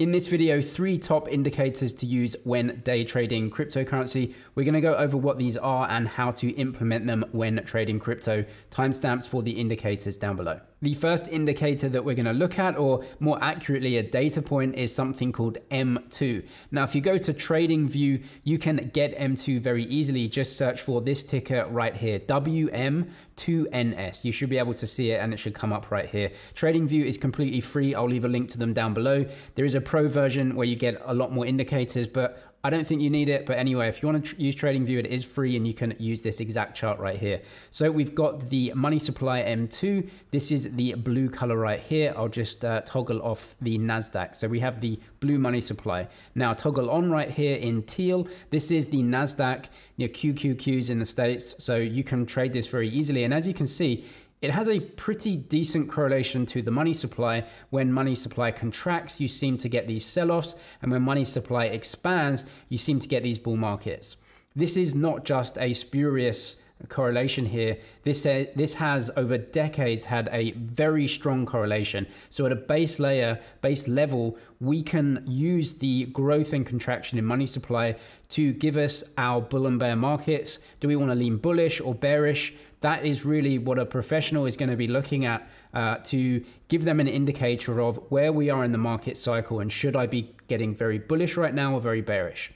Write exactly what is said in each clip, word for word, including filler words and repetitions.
In this video, three top indicators to use when day trading cryptocurrency. We're going to go over what these are and how to implement them when trading crypto. Timestamps for the indicators down below. The first indicator that we're going to look at, or more accurately a data point, is something called M two. Now, if you go to TradingView, you can get M two very easily. Just search for this ticker right here, W M two N S. You should be able to see it and it should come up right here. TradingView is completely free. I'll leave a link to them down below. There is a pro version where you get a lot more indicators, but I don't think you need it. But anyway, if you want to use TradingView, it is free and you can use this exact chart right here. So we've got the money supply M two. This is the blue color right here. I'll just uh, toggle off the NASDAQ. So we have the blue money supply. Now toggle on right here in teal. This is the NASDAQ, you know, Q Q Qs in the States. So you can trade this very easily. And as you can see, it has a pretty decent correlation to the money supply. When money supply contracts, you seem to get these sell-offs, and when money supply expands, you seem to get these bull markets. This is not just a spurious correlation here. This, uh, this has over decades had a very strong correlation. So at a base layer, base level, we can use the growth and contraction in money supply to give us our bull and bear markets. Do we want to lean bullish or bearish? That is really what a professional is going to be looking at uh, to give them an indicator of where we are in the market cycle and should I be getting very bullish right now or very bearish.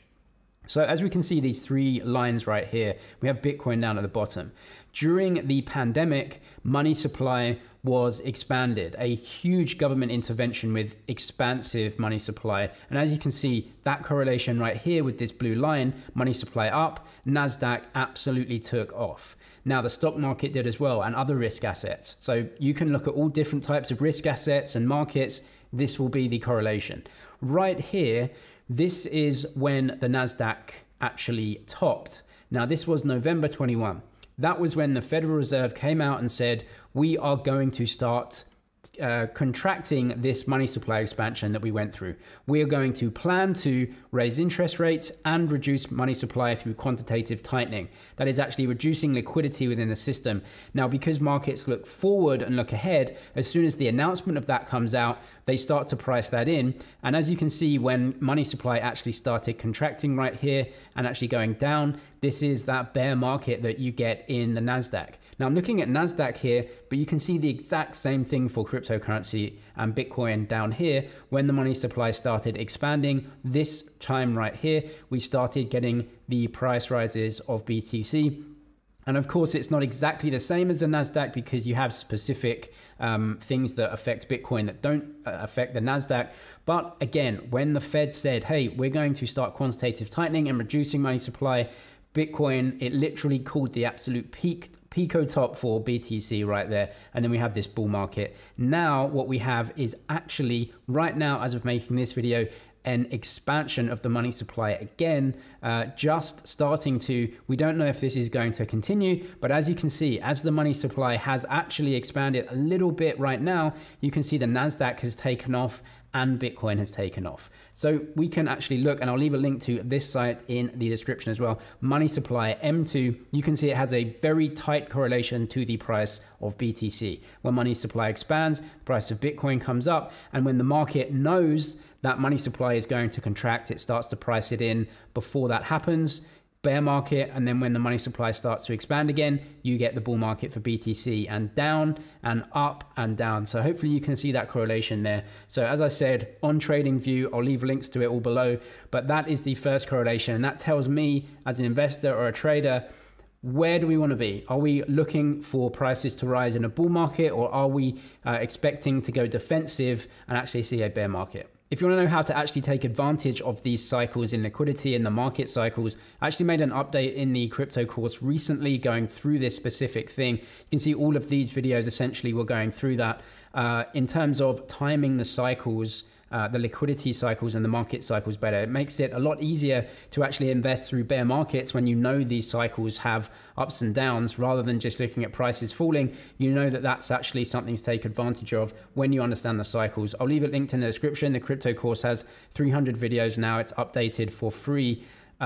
So as we can see, these three lines right here, we have Bitcoin down at the bottom. During the pandemic, money supply was expanded, a huge government intervention with expansive money supply. And as you can see, that correlation right here with this blue line, money supply up, NASDAQ absolutely took off. Now the stock market did as well, and other risk assets. So you can look at all different types of risk assets and markets. This will be the correlation. Right here, this is when the NASDAQ actually topped. Now this was November twenty-first. That was when the Federal Reserve came out and said, we are going to start uh, contracting this money supply expansion that we went through. We are going to plan to raise interest rates and reduce money supply through quantitative tightening. That is actually reducing liquidity within the system. Now, because markets look forward and look ahead, as soon as the announcement of that comes out, they start to price that in. And as you can see, when money supply actually started contracting right here and actually going down, this is that bear market that you get in the NASDAQ. Now I'm looking at NASDAQ here, but you can see the exact same thing for cryptocurrency and Bitcoin down here. When the money supply started expanding, this time right here, we started getting the price rises of B T C. And of course, it's not exactly the same as the NASDAQ because you have specific um, things that affect Bitcoin that don't affect the NASDAQ. But again, when the Fed said, hey, we're going to start quantitative tightening and reducing money supply, Bitcoin, it literally called the absolute peak, Pico top for B T C right there. And then we have this bull market. Now, what we have is actually right now, as of making this video, an expansion of the money supply again, uh, just starting to, we don't know if this is going to continue, but as you can see, as the money supply has actually expanded a little bit right now, you can see the NASDAQ has taken off and Bitcoin has taken off. So we can actually look, and I'll leave a link to this site in the description as well, money supply M two, you can see it has a very tight correlation to the price of B T C. When money supply expands, the price of Bitcoin comes up, and when the market knows that money supply is going to contract, it starts to price it in. Before that happens, bear market, and then when the money supply starts to expand again, you get the bull market for B T C, and down and up and down. So hopefully you can see that correlation there. So as I said, on TradingView, I'll leave links to it all below, but that is the first correlation. And that tells me as an investor or a trader, where do we want to be? Are we looking for prices to rise in a bull market, or are we uh, expecting to go defensive and actually see a bear market? If you want to know how to actually take advantage of these cycles in liquidity and the market cycles, I actually made an update in the crypto course recently going through this specific thing. You can see all of these videos essentially were going through that uh, in terms of timing the cycles, Uh, the liquidity cycles and the market cycles better. It makes it a lot easier to actually invest through bear markets when you know these cycles have ups and downs, rather than just looking at prices falling. You know that that's actually something to take advantage of when you understand the cycles. I'll leave it linked in the description. The crypto course has three hundred videos now. It's updated for free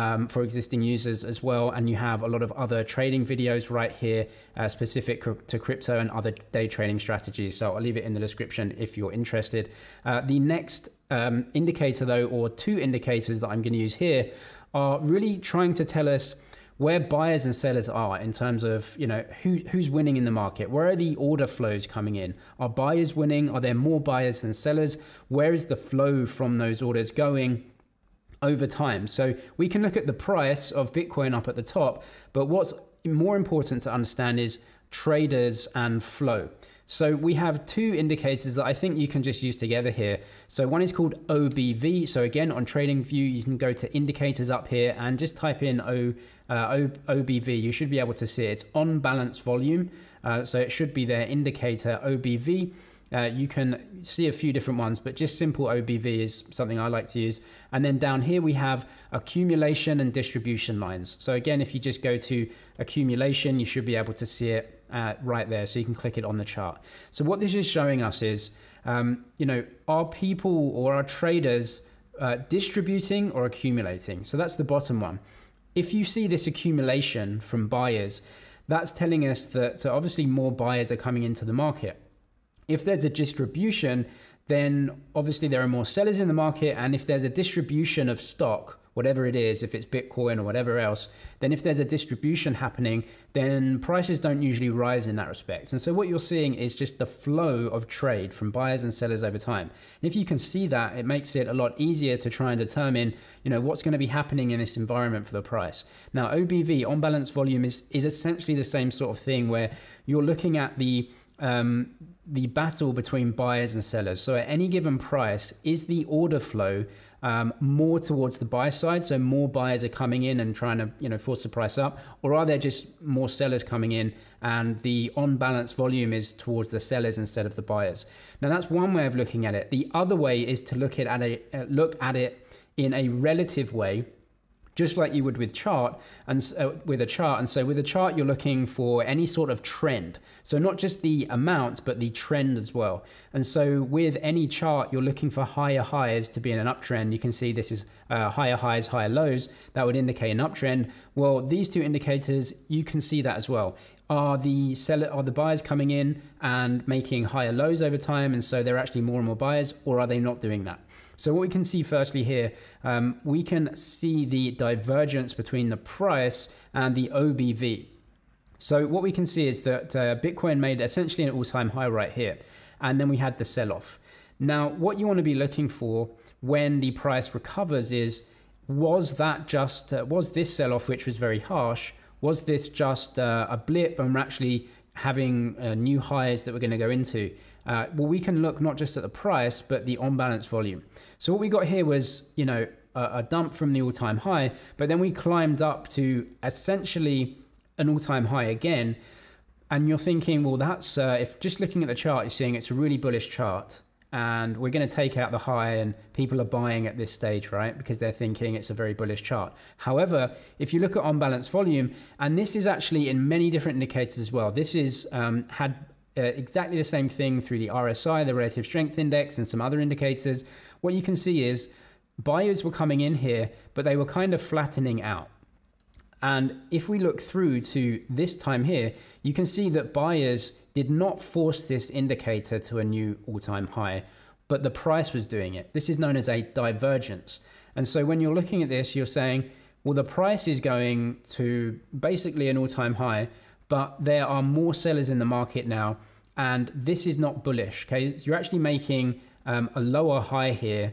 um, for existing users as well. And you have a lot of other trading videos right here uh, specific to crypto and other day trading strategies. So I'll leave it in the description if you're interested. Uh, the next um, indicator though, or two indicators that I'm going to use here, are really trying to tell us where buyers and sellers are in terms of, you know, who, who's winning in the market. Where are the order flows coming in? Are buyers winning? Are there more buyers than sellers? Where is the flow from those orders going over time? So we can look at the price of Bitcoin up at the top, but what's more important to understand is traders and flow. So we have two indicators that I think you can just use together here. So one is called O B V. So again, on TradingView, you can go to indicators up here and just type in O, uh, O B V. You should be able to see it. It's on balance volume. Uh, so it should be there, indicator O B V. Uh, you can see a few different ones, but just simple O B V is something I like to use. And then down here we have accumulation and distribution lines. So again, if you just go to accumulation, you should be able to see it uh, right there. So you can click it on the chart. So what this is showing us is, um, you know, are people or are traders uh, distributing or accumulating? So that's the bottom one. If you see this accumulation from buyers, that's telling us that so obviously more buyers are coming into the market. If there's a distribution, then obviously there are more sellers in the market. And if there's a distribution of stock, whatever it is, if it's Bitcoin or whatever else, then if there's a distribution happening, then prices don't usually rise in that respect. And so what you're seeing is just the flow of trade from buyers and sellers over time. And if you can see that, it makes it a lot easier to try and determine, you know, what's going to be happening in this environment for the price. Now, O B V, on balance volume, is, is essentially the same sort of thing where you're looking at the Um, the battle between buyers and sellers. So at any given price, is the order flow um, more towards the buy side? So more buyers are coming in and trying to, you know, force the price up, or are there just more sellers coming in and the on balance volume is towards the sellers instead of the buyers? Now that's one way of looking at it. The other way is to look at a uh, look at it in a relative way, just like you would with chart and uh, with a chart. And so with a chart, you're looking for any sort of trend. So not just the amount, but the trend as well. And so with any chart, you're looking for higher highs to be in an uptrend. You can see this is uh, higher highs, higher lows. That would indicate an uptrend. Well, these two indicators, you can see that as well. Are the seller, are the buyers coming in and making higher lows over time? And so they're actually more and more buyers, or are they not doing that? So what we can see firstly here, um, we can see the divergence between the price and the O B V. So what we can see is that uh, Bitcoin made essentially an all-time high right here. And then we had the sell-off. Now, what you want to be looking for when the price recovers is, was that just, uh, was this sell-off, which was very harsh, was this just uh, a blip and we're actually having uh, new highs that we're going to go into? Uh, well, we can look not just at the price, but the on-balance volume. So what we got here was, you know, a, a dump from the all-time high, but then we climbed up to essentially an all-time high again. And you're thinking, well, that's uh, if just looking at the chart, you're seeing it's a really bullish chart. And we're going to take out the high and people are buying at this stage, right? Because they're thinking it's a very bullish chart. However, if you look at on balance volume, and this is actually in many different indicators as well, this is um, had uh, exactly the same thing through the R S I, the relative strength index, and some other indicators. What you can see is buyers were coming in here, but they were kind of flattening out. And if we look through to this time here, you can see that buyers did not force this indicator to a new all-time high, but the price was doing it. This is known as a divergence. And so when you're looking at this, you're saying, well, the price is going to basically an all-time high, but there are more sellers in the market now, and this is not bullish, okay? So you're actually making um, a lower high here,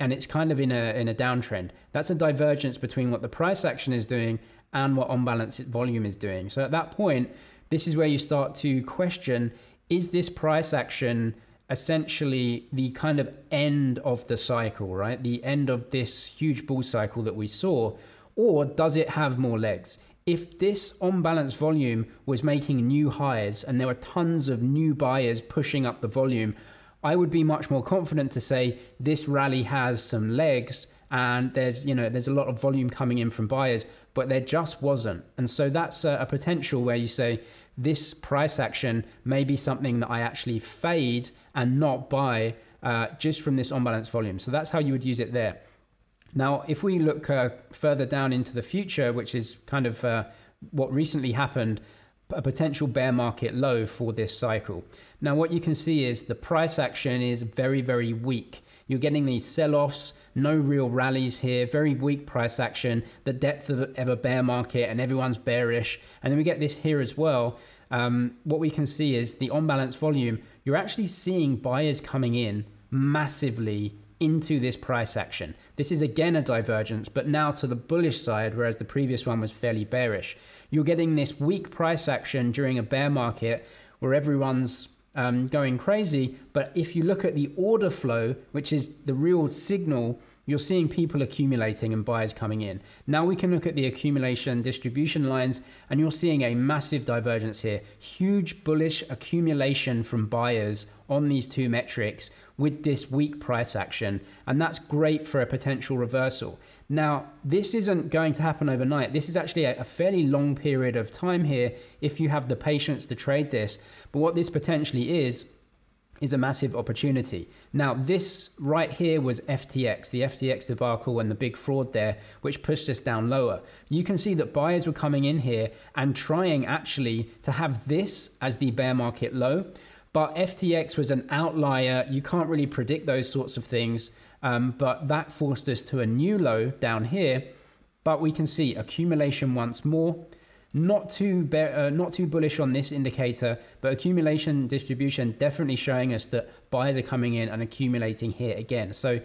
and it's kind of in a, in a downtrend. That's a divergence between what the price action is doing and what on-balance volume is doing. So at that point, this is where you start to question, is this price action essentially the kind of end of the cycle, right? The end of this huge bull cycle that we saw, or does it have more legs? If this on-balance volume was making new highs and there were tons of new buyers pushing up the volume, I would be much more confident to say this rally has some legs and there's, you know, there's a lot of volume coming in from buyers, but there just wasn't. And so that's a, a potential where you say this price action may be something that I actually fade and not buy uh, just from this on-balance volume. So that's how you would use it there. Now, if we look uh, further down into the future, which is kind of uh, what recently happened, a potential bear market low for this cycle. Now, what you can see is the price action is very, very weak. You're getting these sell-offs, no real rallies here, very weak price action, the depth of a bear market, and everyone's bearish. And then we get this here as well. Um, what we can see is the on-balance volume. You're actually seeing buyers coming in massively into this price action. This is again a divergence, but now to the bullish side, whereas the previous one was fairly bearish. You're getting this weak price action during a bear market where everyone's um, going crazy. But if you look at the order flow, which is the real signal, you're seeing people accumulating and buyers coming in. Now we can look at the accumulation distribution lines, and you're seeing a massive divergence here. Huge bullish accumulation from buyers on these two metrics with this weak price action, and that's great for a potential reversal. Now, this isn't going to happen overnight. This is actually a fairly long period of time here if you have the patience to trade this. But what this potentially is, is a massive opportunity. Now, this right here was F T X, the F T X debacle and the big fraud there, which pushed us down lower. You can see that buyers were coming in here and trying actually to have this as the bear market low, but F T X was an outlier. You can't really predict those sorts of things, um, but that forced us to a new low down here. But we can see accumulation once more. Not too bear, uh, not too bullish on this indicator, but accumulation distribution definitely showing us that buyers are coming in and accumulating here again. So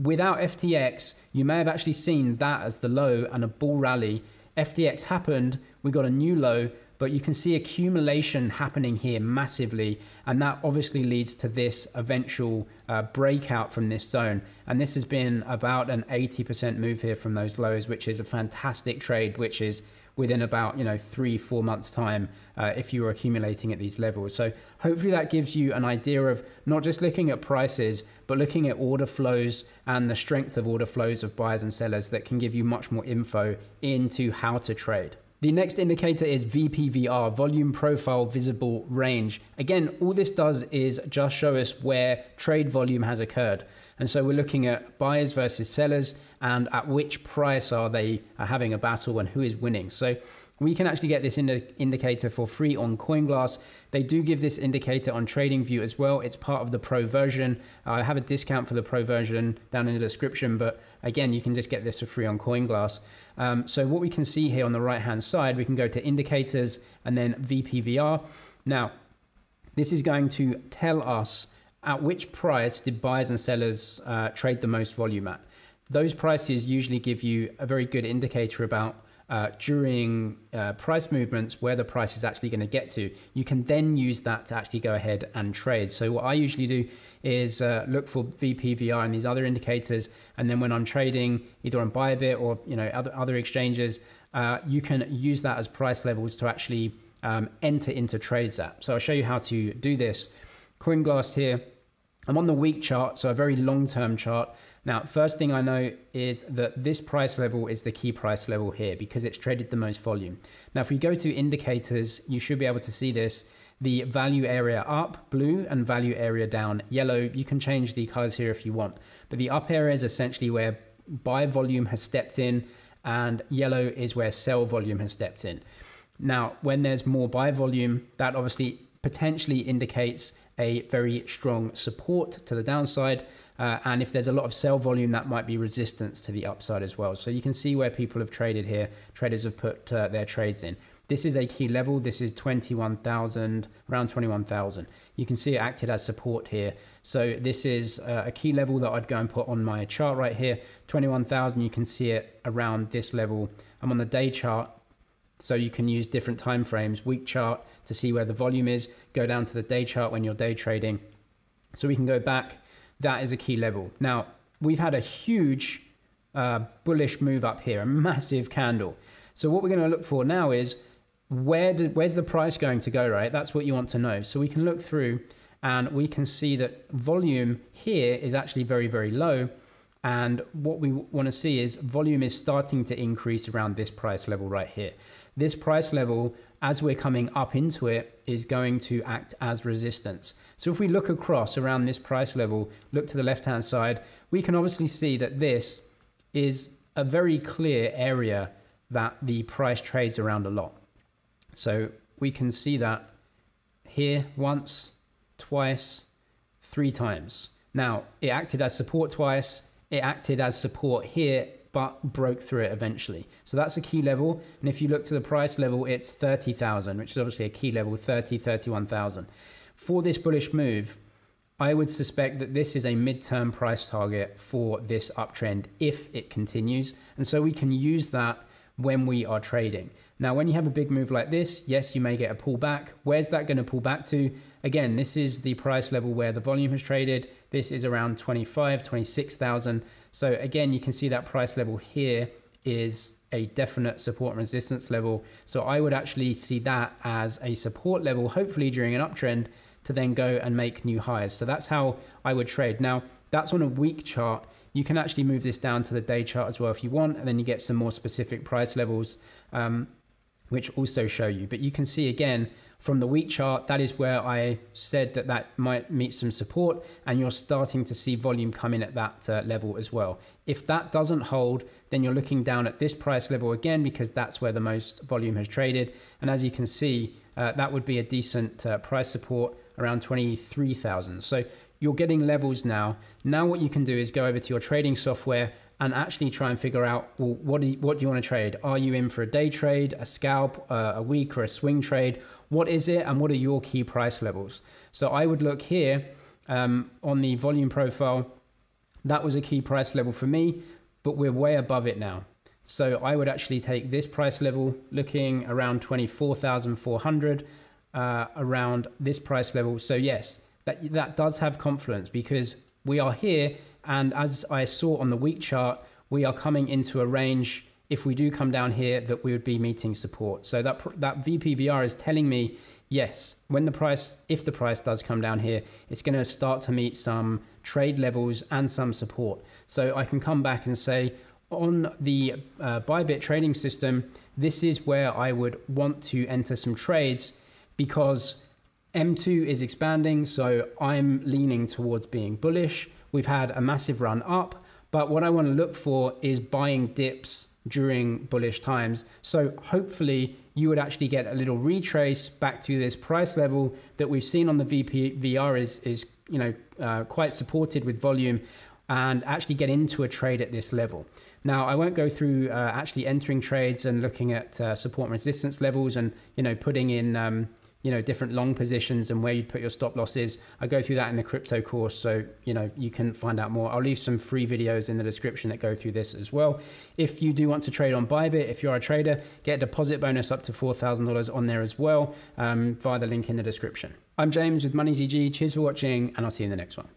without F T X, you may have actually seen that as the low and a bull rally. F T X happened, we got a new low, but you can see accumulation happening here massively, and that obviously leads to this eventual uh, breakout from this zone. And this has been about an eighty percent move here from those lows, which is a fantastic trade, which is within about, you know, three, four months time uh, if you were accumulating at these levels. So hopefully that gives you an idea of not just looking at prices, but looking at order flows and the strength of order flows of buyers and sellers that can give you much more info into how to trade. The next indicator is V P V R, Volume Profile Visible Range. Again, all this does is just show us where trade volume has occurred. And so we're looking at buyers versus sellers, and at which price are they having a battle and who is winning. So we can actually get this indi indicator for free on CoinGlass. They do give this indicator on TradingView as well. It's part of the Pro version. I have a discount for the Pro version down in the description, but again, you can just get this for free on CoinGlass. Um, so what we can see here on the right-hand side, we can go to indicators and then V P V R. Now, this is going to tell us at which price did buyers and sellers uh, trade the most volume at. Those prices usually give you a very good indicator about Uh, during uh, price movements where the price is actually going to get to. You can then use that to actually go ahead and trade. So what I usually do is uh, look for V P V R and these other indicators, and then when I'm trading either on Bybit or you know other other exchanges, uh, you can use that as price levels to actually um, enter into trades at. So I'll show you how to do this. CoinGlass here. I'm on the week chart, so a very long-term chart. Now, first thing I know is that this price level is the key price level here because it's traded the most volume. Now, if we go to indicators, you should be able to see this. The value area up, blue, and value area down, yellow. You can change the colors here if you want. But the up area is essentially where buy volume has stepped in, and yellow is where sell volume has stepped in. Now, when there's more buy volume, that obviously potentially indicates a very strong support to the downside. Uh, and if there's a lot of sell volume, that might be resistance to the upside as well. So you can see where people have traded here. Traders have put uh, their trades in. This is a key level. This is twenty-one thousand, around twenty-one thousand. You can see it acted as support here. So this is uh, a key level that I'd go and put on my chart right here. twenty-one thousand, you can see it around this level. I'm on the day chart, so you can use different time frames. Week chart to see where the volume is. Go down to the day chart when you're day trading. So we can go back. That is a key level. Now, we've had a huge uh, bullish move up here, a massive candle. So what we're going to look for now is where did, where's the price going to go, right? That's what you want to know. So we can look through and we can see that volume here is actually very, very low. And what we want to see is volume is starting to increase around this price level right here. This price level, as we're coming up into it, is going to act as resistance. So if we look across around this price level, look to the left-hand side, we can obviously see that this is a very clear area that the price trades around a lot. So we can see that here once, twice, three times. Now, it acted as support twice. It acted as support here, but broke through it eventually. So that's a key level. And if you look to the price level, it's thirty thousand, which is obviously a key level, thirty, thirty-one thousand. For this bullish move, I would suspect that this is a midterm price target for this uptrend if it continues. And so we can use that when we are trading. Now, when you have a big move like this, yes, you may get a pullback. Where's that going to pull back to? Again, this is the price level where the volume has traded. This is around twenty-five, twenty-six thousand. So again, you can see that price level here is a definite support and resistance level. So I would actually see that as a support level, hopefully during an uptrend, to then go and make new highs. So that's how I would trade. Now, that's on a week chart. You can actually move this down to the day chart as well if you want, and then you get some more specific price levels, um, which also show you. But you can see again, from the week chart, that is where I said that that might meet some support, and you're starting to see volume come in at that uh, level as well. If that doesn't hold, then you're looking down at this price level again, because that's where the most volume has traded. And as you can see, uh, that would be a decent uh, price support around twenty-three thousand. So you're getting levels now. Now what you can do is go over to your trading software and actually try and figure out, well, what do you, what do you want to trade? Are you in for a day trade, a scalp, uh, a week, or a swing trade? What is it, and what are your key price levels? So I would look here um, on the volume profile. That was a key price level for me, but we're way above it now. So I would actually take this price level, looking around twenty-four thousand four hundred, uh, around this price level. So yes, that, that does have confluence, because we are here, and as I saw on the week chart, we are coming into a range, if we do come down here, that we would be meeting support. So that, that V P V R is telling me, yes, when the price, if the price does come down here, it's going to start to meet some trade levels and some support. So I can come back and say, on the uh, Bybit trading system, this is where I would want to enter some trades, because M two is expanding, so I'm leaning towards being bullish. We've had a massive run up, but what I want to look for is buying dips during bullish times. So hopefully you would actually get a little retrace back to this price level that we've seen on the V P V R is, is you know, uh, quite supported with volume, and actually get into a trade at this level. Now, I won't go through uh, actually entering trades and looking at uh, support and resistance levels, and, you know, putting in, um, you know, different long positions and where you put your stop losses. I go through that in the crypto course, so, you know, you can find out more. I'll leave some free videos in the description that go through this as well. If you do want to trade on Bybit, if you're a trader, get a deposit bonus up to four thousand dollars on there as well, um, via the link in the description. I'm James with MoneyZG. Cheers for watching, and I'll see you in the next one.